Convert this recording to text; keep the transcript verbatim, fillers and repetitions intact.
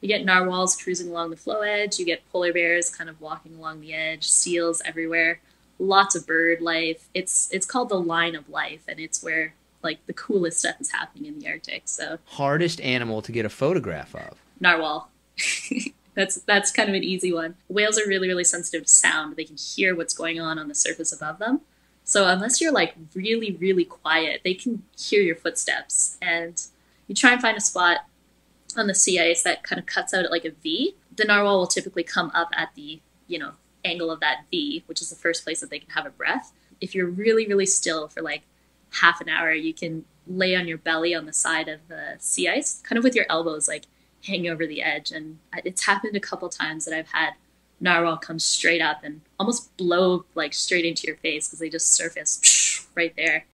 You get narwhals cruising along the floe edge. You get polar bears kind of walking along the edge, seals everywhere, lots of bird life. It's it's called the Line of Life, and it's where like the coolest stuff is happening in the Arctic. So hardest animal to get a photograph of? Narwhal. That's that's kind of an easy one. Whales are really, really sensitive to sound. They can hear what's going on on the surface above them. So unless you're like really, really quiet, they can hear your footsteps. And you try and find a spot on the sea ice that kind of cuts out at like a V. The narwhal will typically come up at the, you know, angle of that V, which is the first place that they can have a breath. If you're really, really still for like half an hour, you can lay on your belly on the side of the sea ice, kind of with your elbows like hang over the edge. And it's happened a couple times that I've had narwhal come straight up and almost blow like straight into your face because they just surface right there.